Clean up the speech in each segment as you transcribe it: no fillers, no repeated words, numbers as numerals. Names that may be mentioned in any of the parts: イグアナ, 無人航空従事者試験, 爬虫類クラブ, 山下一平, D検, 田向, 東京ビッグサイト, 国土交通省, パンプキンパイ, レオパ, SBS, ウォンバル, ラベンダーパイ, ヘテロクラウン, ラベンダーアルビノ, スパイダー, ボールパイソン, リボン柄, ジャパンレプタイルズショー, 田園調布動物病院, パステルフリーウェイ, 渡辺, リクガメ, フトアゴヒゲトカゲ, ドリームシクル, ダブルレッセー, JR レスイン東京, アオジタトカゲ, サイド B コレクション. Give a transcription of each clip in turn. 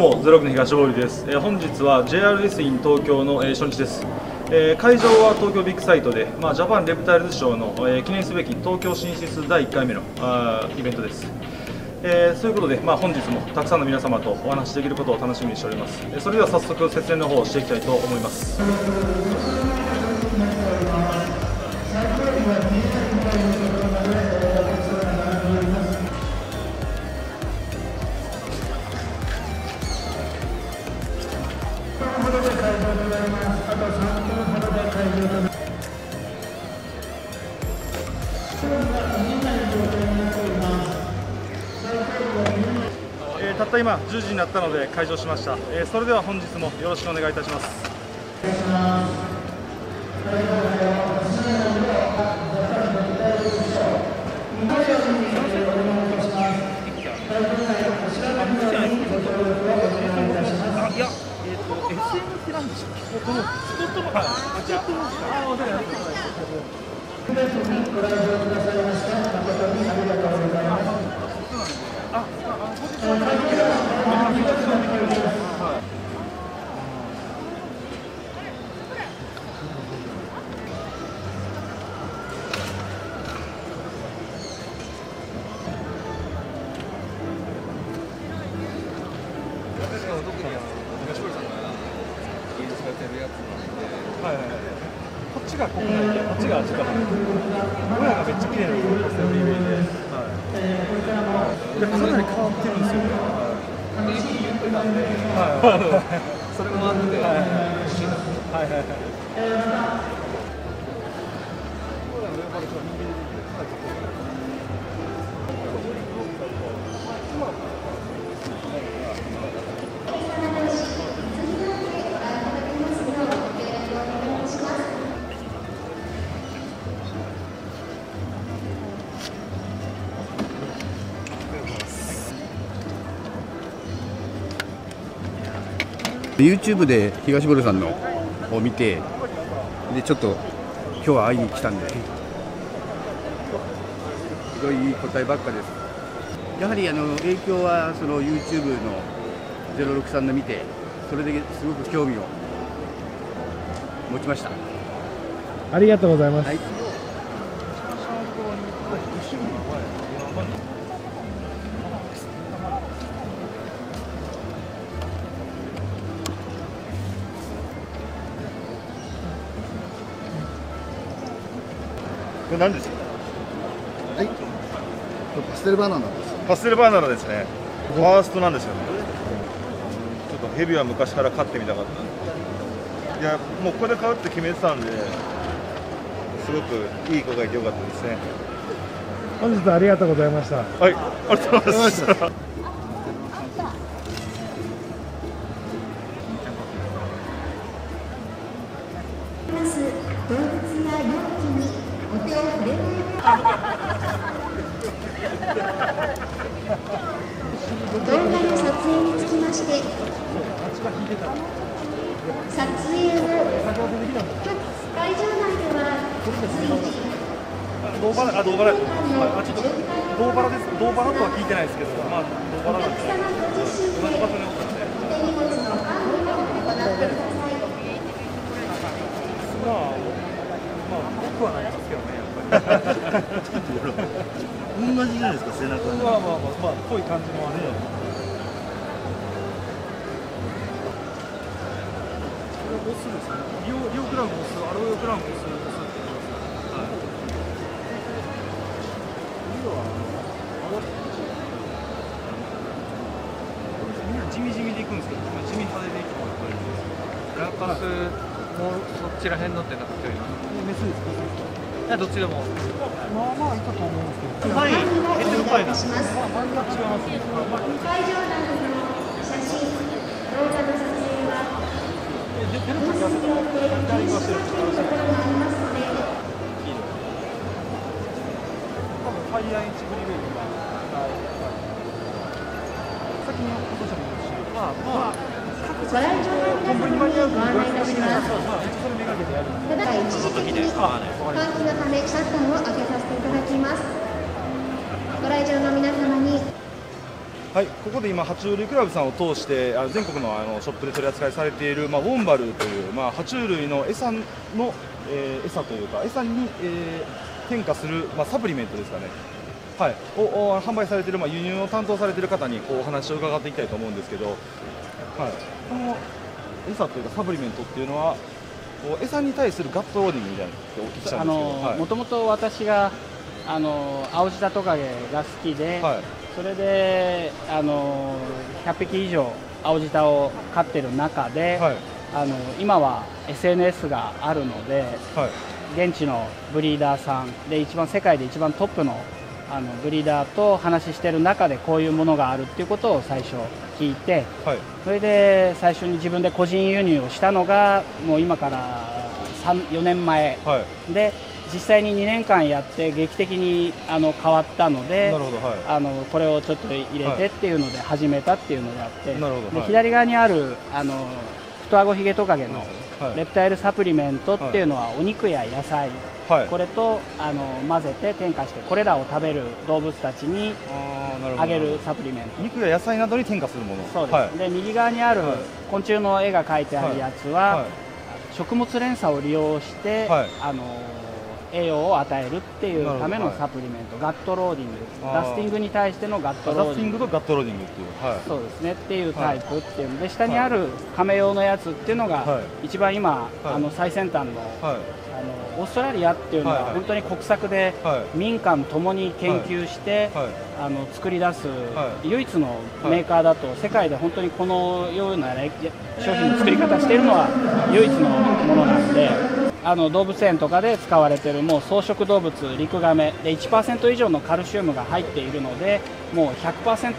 も06の東郡です。本日は JR レスイン東京の初日です。会場は東京ビッグサイトで、ジャパンレプタイルズショーの記念すべき東京進出第1回目のイベントです。そういうことで、本日もたくさんの皆様とお話しできることを楽しみにしております。それでは早速説明の方をしていきたいと思います。たった今10時になったので開場しました。それでは本日もよろしくお願いいたします。こっちが国内で、こっちが近場で、親がめっちゃ綺麗なのをセオリーウェイで、かなり変わってるんですよね。一気に言ってたんで、それもあって、YouTube で東堀さんのを見て、でちょっと今日は会いに来たんで、すごいいい答えばっかです。やはり影響はその YouTube の06さんの見て、それですごく興味を持ちました。ありがとうございます。はいこれ何ですか？はい、パステルバナナです。パステルバナナですね。ファーストなんですよね。ちょっとヘビは昔から飼ってみたかった。いや、もうここで飼うって決めてたんで、すごくいい子がいてよかったですね。本日はありがとうございました。はい、ありがとうございました。銅バラとは聞いてないですけど、銅バラなんで、同じ場所に置くので、多くはないですけどね、やっぱり。同じじゃないですか、背中に。ぽい感じもあるよ。オスですね。リオグラムオス、アロエグラムオス、って言います。はい。みんな地味で行くんですけど、地味派手で行くのがやっぱり。ラッパスもそっちら辺のってなってる。メスですか？いやどっちでも。まあいたと思うんですけど。はい。ヘッドパイな。まあ違います。会場内の写真、動画の撮影は。ご来場の皆様にはい、ここで今、爬虫類クラブさんを通して全国のショップで取り扱いされている、ウォンバルという、爬虫類の餌の、餌というか餌に、添加する、サプリメントですかね、はい、を販売されている、輸入を担当されている方にお話を伺っていきたいと思うんですけど、はい、この餌というかサプリメントっていうのは餌に対するガットローディングみたいなのをお聞きしたんですけど、はい、もともと私がアオジタトカゲが好きで、はい、それで100匹以上アオジタを飼っている中で、はい、今は SNS があるので、はい、現地のブリーダーさんで世界で一番トップの、ブリーダーと話している中でこういうものがあるっていうことを最初聞いて、はい、それで最初に自分で個人輸入をしたのがもう今から4年前、はい、で実際に2年間やって劇的に変わったので、はい、これをちょっと入れてっていうので始めたっていうのであって、はい、で左側にあるフトアゴヒゲトカゲのレプタイルサプリメントっていうのはお肉や野菜、はい、これと混ぜて添加してこれらを食べる動物たちにあげるサプリメント、肉や野菜などに添加するもの、そうです、はい、で右側にある昆虫の絵が描いてあるやつは、はいはい、食物連鎖を利用して、はい、栄養を与えるっていうためのサプリメント、ガットローディング、ダスティングに対してのガットローディング、ダスティングとガットローディングっていう、はい、そうですねっていうタイプっていうので、下にある亀用のやつっていうのが一番今最先端のオーストラリアっていうのは本当に国策で民間ともに研究して作り出す唯一のメーカーだと、世界で本当にこのような商品の作り方しているのは唯一のものなんで。動物園とかで使われているもう草食動物、リクガメで 1% 以上のカルシウムが入っているので、もう 100%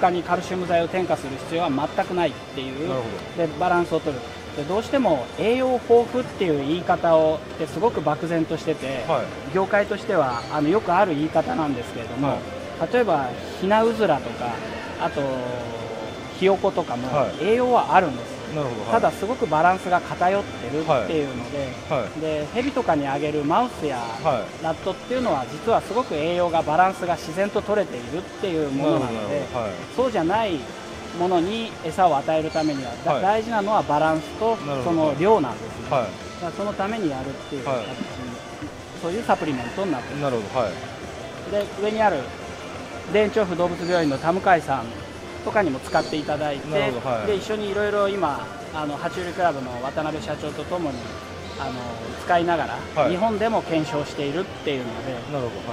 他にカルシウム剤を添加する必要は全くないっていう、でバランスをとる、でどうしても栄養豊富っていう言い方をってすごく漠然としてて、はい、業界としてはよくある言い方なんですけれども、はい、例えばヒナウズラとかあとヒヨコとかも栄養はあるんです。はい、ただ、すごくバランスが偏ってるっていうので、はい、でヘビとかにあげるマウスやラットっていうのは実はすごく栄養がバランスが自然と取れているっていうものなので、はい、そうじゃないものに餌を与えるためには、はい、大事なのはバランスとその量なんですね、はい、そのためにやるっていう形に、はい、そういうサプリメントになっています。なるほど、はい、で上にある田園調布動物病院の田向さんとかにも使っていただいて、はい、で一緒にいろいろ今爬虫類クラブの渡辺社長とともに使いながら、はい、日本でも検証しているっていうので、は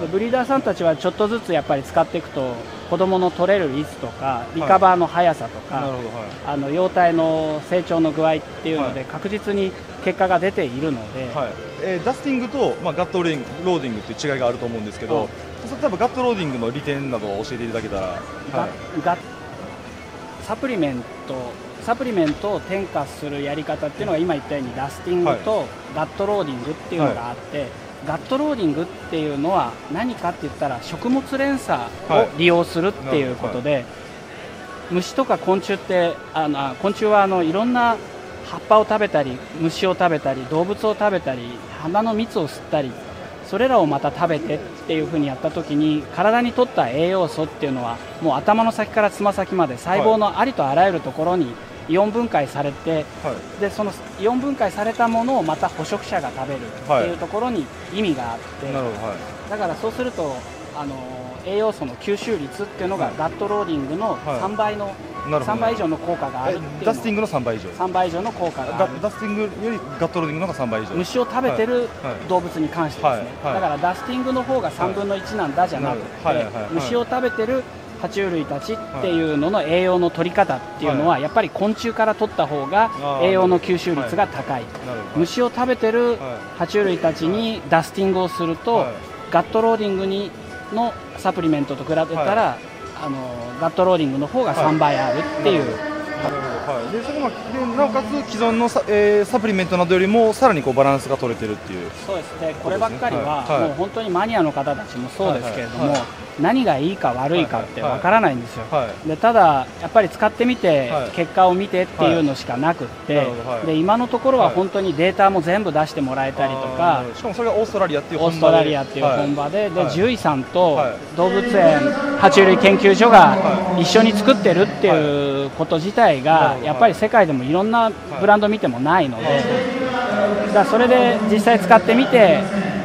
い、ブリーダーさんたちはちょっとずつやっぱり使っていくと子どもの取れる率とかリカバーの速さとか、はい、幼体の成長の具合っていうので、はい、確実に結果が出ているので、はい、ダスティングと、ガットローディングっていう違いがあると思うんですけど、はい、例えばガットローディングの利点などを教えていただけたら。はいサプリメントを添加するやり方っていうのが今言ったようにダスティングとガットローディングっていうのがあって、はい、ガットローディングっていうのは何かって言ったら食物連鎖を利用するっていうことで、はい、虫とか昆虫って昆虫ははいろんな葉っぱを食べたり虫を食べたり動物を食べたり花の蜜を吸ったりそれらをまた食べてっていう風にやった時に体にとった栄養素っていうのはもう頭の先からつま先まで細胞のありとあらゆるところにイオン分解されて、はい、でそのイオン分解されたものをまた捕食者が食べるっていうところに意味があって、はい、だからそうすると栄養素の吸収率っていうのがガットローディングの3倍の、はい、3倍以上の効果があるっていうの。ダスティングの3倍以上。3倍以上の効果がある。ダスティングよりガットローディングの方が3倍以上。虫を食べてる動物に関してですね。だからダスティングの方が3分の1なんだじゃなくて、はいはいはい、虫を食べてる爬虫類たちっていうのの栄養の取り方っていうのはやっぱり昆虫から取った方が栄養の吸収率が高い。虫を食べてる爬虫類たちにダスティングをするとガットローディングにのサプリメントと比べたら、はい、ガットローディングの方が3倍あるっていう。はい、はい、でそれもでなおかつ既存の サプリメントなどよりもさらにこうバランスが取れてるっていう、そうですね、こればっかりは、はい、もう本当にマニアの方たちもそうですけれども、はいはいはい、何がいいか悪いかってわからないんですよ、はいはい、でただやっぱり使ってみて、はい、結果を見てっていうのしかなくって、はいはい、で今のところは本当にデータも全部出してもらえたりとか、はい、しかもそれがオーストラリアっていう本場で、オーストラリアっていう本場で、はい、で、はい、獣医さんと動物園爬虫類研究所が一緒に作ってるっていうこと自体がやっぱり世界でもいろんなブランド見てもないので、だからそれで実際使ってみて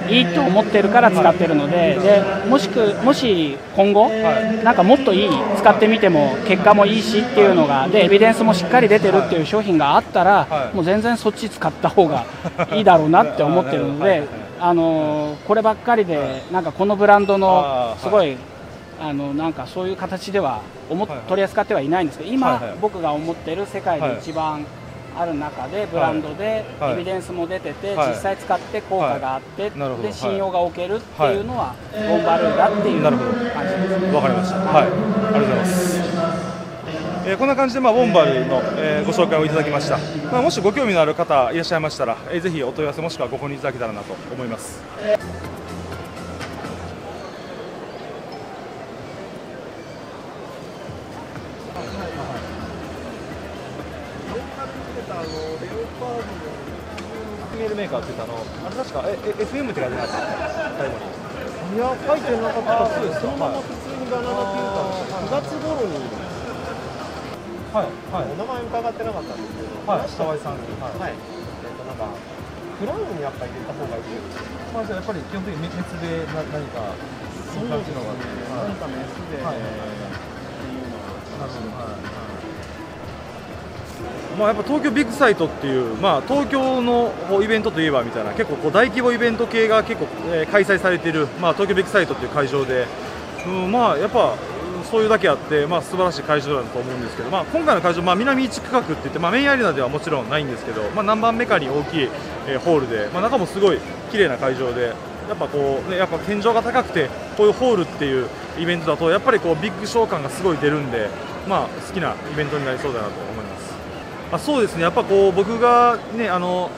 いいと思ってるから使ってるので、でもし今後なんかもっといい、使ってみても結果もいいしっていうのがでエビデンスもしっかり出てるっていう商品があったら、もう全然そっち使った方がいいだろうなって思ってるので、こればっかりでなんかこのブランドのすごいなんかそういう形では取り扱ってはいないんですけど、今僕が思ってる世界で一番ある中でブランドでエビデンスも出てて、実際使って効果があってで信用が置けるっていうのはオーバルだっていう感じですね。わかりました、はい、ありがとうございます。こんな感じで、まあ、ウォンバルの、ご紹介をいただきました。まあ、もしご興味のある方いらっしゃいましたら、ぜひお問い合わせもしくはご購入いただけたらなと思います。メールメーカーって言ったあれ確か FM って書いてないですか？いや書いてなかったです。そのまま普通にガナナっていうか、9月頃に、はいはい、お名前伺ってなかったんですけど、はい、河合さんに、はいはい、なんかクラウンにやっぱり入れた方がいいですか？やっぱり基本的に滅で何かそういう感じのがあって、何か滅で、はい、っていうのが話してます。まあ、やっぱ東京ビッグサイトっていう、まあ、東京のイベントといえばみたいな、結構こう大規模イベント系が結構開催されている、まあ、東京ビッグサイトっていう会場で、まあ、やっぱそういうだけあって、まあ、素晴らしい会場だと思うんですけど、まあ、今回の会場、まあ、南1区画っていって、まあ、メインアリーナではもちろんないんですけど、まあ、何番目かに大きいホールで、まあ、中もすごい綺麗な会場で、やっぱこう、ね、やっぱ天井が高くてこういうホールっていうイベントだとやっぱりこうビッグショー感がすごい出るんで、まあ、好きなイベントになりそうだなと思います。そうですね、やっぱこう僕が、ね、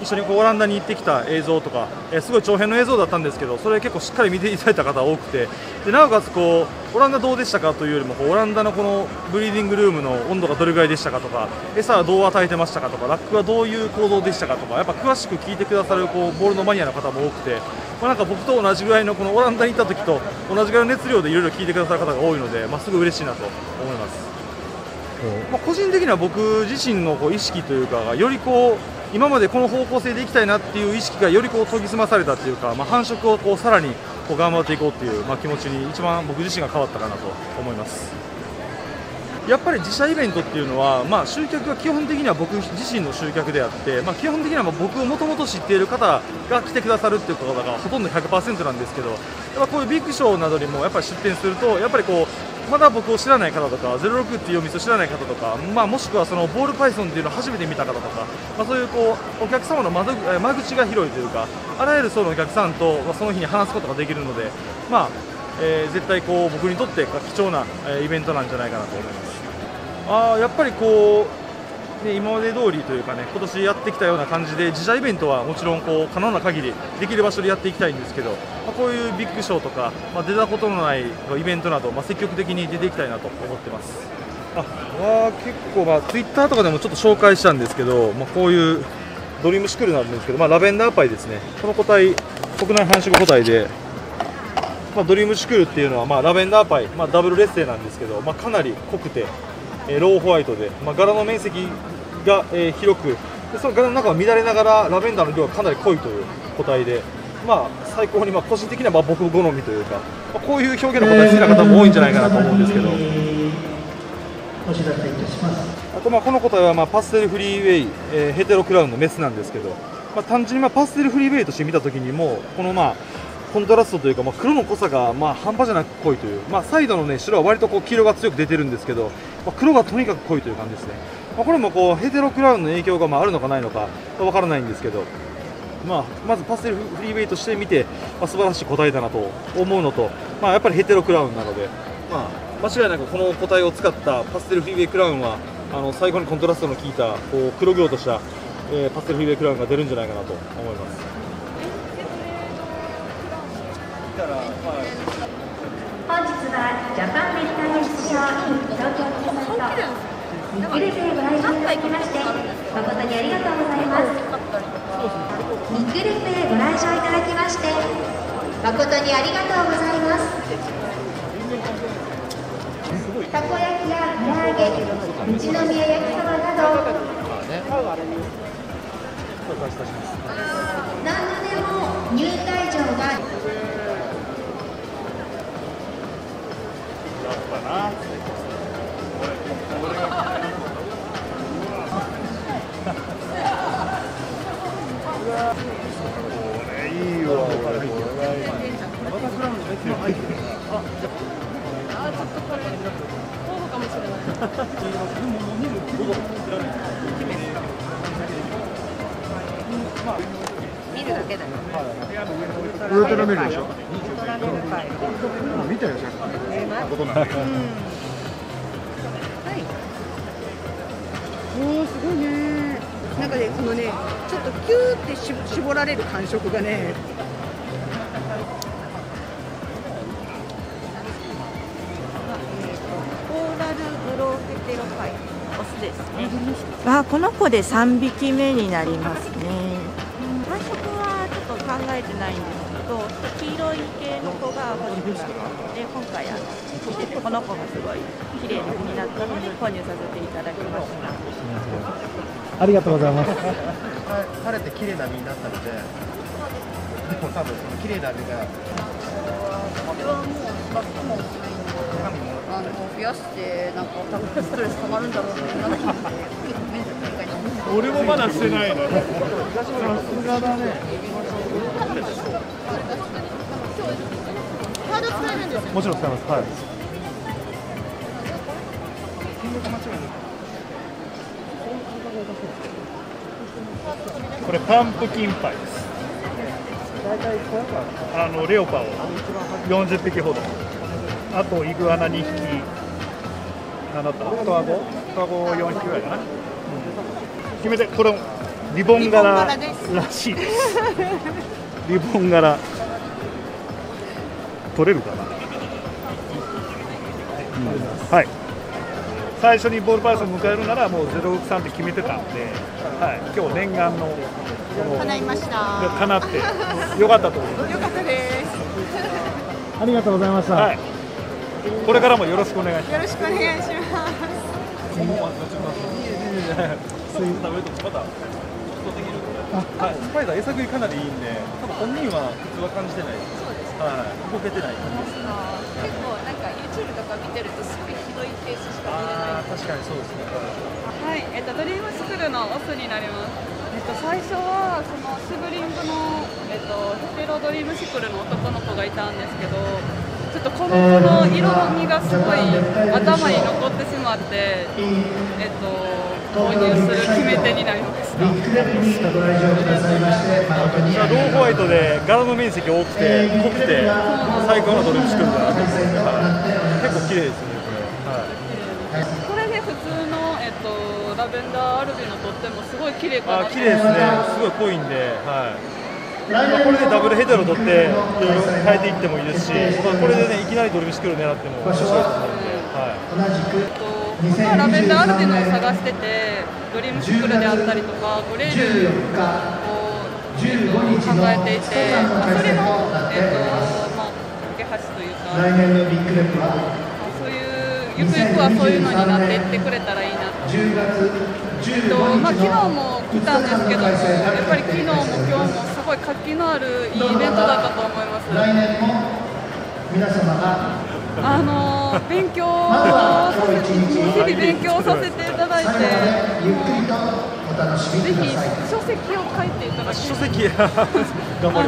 一緒にこうオランダに行ってきた映像とか、すごい長編の映像だったんですけど、それ結構しっかり見ていただいた方多くて、でなおかつこうオランダどうでしたかというよりも、こうオランダのこのブリーディングルームの温度がどれぐらいでしたかとか、餌はどう与えてましたかとか、ラックはどういう行動でしたかとか、やっぱ詳しく聞いてくださるこうボールのマニアの方も多くて、まあ、なんか僕と同じぐらいのこのオランダに行った時と同じぐらいの熱量でいろいろ聞いてくださる方が多いので、まあ、すごい嬉しいなと思います。まあ、個人的には僕自身のこう意識というか、よりこう今までこの方向性でいきたいなっていう意識がよりこう研ぎ澄まされたというか、まあ、繁殖をこうさらにこう頑張っていこうという、まあ、気持ちに一番僕自身が変わったかなと思います。やっぱり自社イベントっていうのは、まあ、集客が基本的には僕自身の集客であって、まあ、基本的には僕をもともと知っている方が来てくださるっていうことがほとんど 100% なんですけど、やっぱこういうビッグショーなどにもやっぱり出店すると、やっぱりこうまだ僕を知らない方とか、06っていうお店を知らない方とか、まあ、もしくはそのボールパイソンっていうのを初めて見た方とか、まあ、そういうこうお客様の間口が広いというか、あらゆる層のお客さんとその日に話すことができるので、まあ絶対こう僕にとって貴重なイベントなんじゃないかなと思います。やっぱりこう、ね、今まで通りというかね、今年やってきたような感じで、自社イベントはもちろんこう可能な限りできる場所でやっていきたいんですけど、まあ、こういうビッグショーとか、まあ、出たことのないイベントなど、まあ、積極的に出ていきたいなと思ってます。結構、まあ、Twitter とかでもちょっと紹介したんですけど、まあ、こういうドリームシクルなんですけど、まあ、ラベンダーパイですね。この個体国内繁殖個体で、まあ、ドリームシクールっていうのは、まあ、ラベンダーパイ、まあ、ダブルレッセーなんですけど、まあ、かなり濃くて、ローホワイトで、まあ、柄の面積が、広くで、その柄の中は乱れながらラベンダーの量がかなり濃いという個体で、まあ、最高に、まあ、個人的にはまあ僕好みというか、まあ、こういう表現の個体好きな方も多いんじゃないかなと思うんですけど、お知らせいたします。あと、まあ、この個体は、まあ、パステルフリーウェイ、ヘテロクラウンのメスなんですけど、まあ、単純に、まあ、パステルフリーウェイとして見たときにも、このまあコントラストというか、まあ、黒の濃さがまあ半端じゃなく濃いという、まあ、サイドの、ね、白は割とこう黄色が強く出てるんですけど、まあ、黒がとにかく濃いという感じですね。まあ、これもこうヘテロクラウンの影響がまああるのかないのかわからないんですけど、まあ、まずパステルフリーウェイとして見て、まあ、素晴らしい個体だなと思うのと、まあ、やっぱりヘテロクラウンなので、まあ、間違いなくこの個体を使ったパステルフリーウェイクラウンは最後にコントラストの効いたこう黒々とした、パステルフィレクラウンが出るんじゃないかなと思います。本日はジャパンメディカル出場 in 東京キリマンとグルテンご来場いただきまして誠にありがとうございます。ミックルペご来場いただきまして誠にありがとうございます。たこ焼きや唐揚げ、宇都宮焼きそばなど、何でも入会場が見るだけだよ。上から見るでしょ。見たよ。おお、すごいね。なんかね、このね、ちょっとキューって絞られる感触がね。この子で3匹目になりますね。繁殖はちょっと考えてないんですけど、黄色い系の子が欲しくなって、今回見ててこの子がすごい綺麗になったので購入させていただきました。ありがとうございます。晴れて綺麗な身になったので、でも多分綺麗な身が。これはもうバックも増やしてなんか多分ストレス溜まるんだろうね。俺もまだしてないの。さすがだね。カード使えるんですか？もちろん使えます。はい。これパンプキンパイです。レオパを40匹ほど。あとイグアナ2匹。あなた。双子4匹ぐらいかな。決めて、これリボン柄らしいです。リボン柄取れるかな、はい、最初にボールパーソンを迎えるならもう063って決めてたんで、はい、今日念願の叶いました。叶ってよかったと思います。よかったです。ありがとうございました、はい、これからもよろしくお願いします。よろしくお願いします。食べるとまだできる。はい、スパイダー餌食いかなりいいんで、多分本人は普通は感じてない。そうです。はい、ボケてない。結構なんか YouTube とか見てるとすごいひどいケースしか見れない。確かにそうですね。はい、ドリームスクールのオスになります。最初はそのシブリングのヘテロドリームシクルの男の子がいたんですけど、ちょっとこの色の身がすごい頭に残ってしまって、購入する決め手になりました。ご来場くださいまして誠にありがとうございます。ローホワイトで柄の面積多くて濃くて最高のドリームシクルだなと思って、結構綺麗ですねこれ。はい。これね普通のラベンダーアルビノとってもすごい綺麗かな。綺麗ですね。すごい濃いんで、はい。これでダブルヘテロ取って変えていってもいいですし、これでねいきなりドリームシクル狙っても面白いと思うんで、はい。ラベンダーアルビノを探してて、ドリームシクルであったりとかグレールを考えていて、それの架け橋というか、そういうゆくゆくはそういうのになっていってくれたらいいな。昨日も来たんですけども、やっぱり昨日も今日もすごい活気のあるいいイベントだったと思います。勉強を日々勉強させていただいて、ぜひ書籍を書いていただきたい。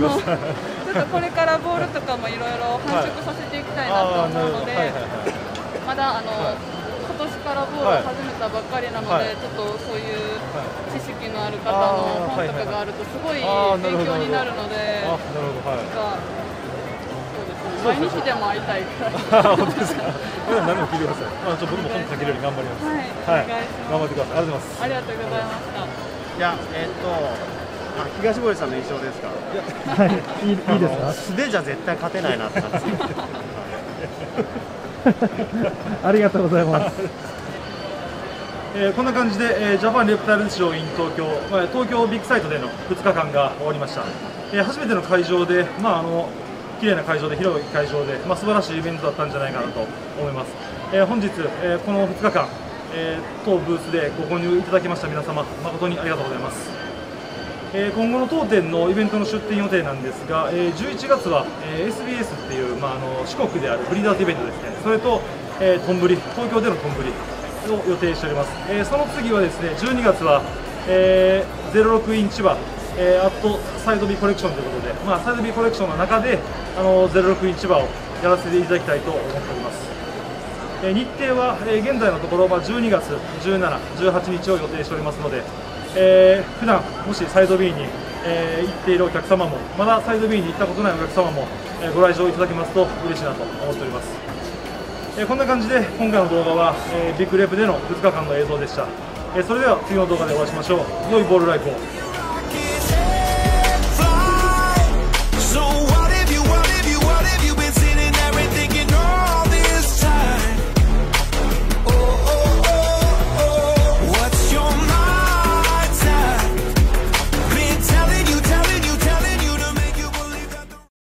これからボールとかもいろいろ繁殖させていきたいなと思うので、まだ今年からボールを始めたばっかりなので、ちょっとそういう知識のある方の本とかがあるとすごい勉強になるので、毎日でも会いたいから。本当ですか。何も聞いてください。まあちょっと僕も本書けるように頑張ります。はい。頑張ってください。ありがとうございます。ありがとうございました。いや東堀さんの印象ですか。はい。いいですか。素手じゃ絶対勝てないなって感じ。ありがとうございます。こんな感じで、ジャパンレプタイルズショー in 東京、東京ビッグサイトでの2日間が終わりました。初めての会場で、綺麗な会場で、広い会場で、素晴らしいイベントだったんじゃないかなと思います。本日、この2日間、当ブースでご購入いただきました皆様、誠にありがとうございます。今後の当店のイベントの出店予定なんですが、11月は SBS っていう、四国であるブリーダーズイベントですね、それと、とんぶり、東京でのとんぶり。を予定しております。その次はですね、12月は、06イン千葉、アットサイド B コレクションということで、サイド B コレクションの中で06イン千葉をやらせていただきたいと思っております。日程は、現在のところ、12月17、18日を予定しておりますので、普段もしサイド B に、行っているお客様も、まだサイド B に行ったことないお客様も、ご来場いただけますと嬉しいなと思っております。こんな感じで今回の動画は、ビッグレープでの2日間の映像でした。それでは次の動画でお会いしましょう。良いボールライフを。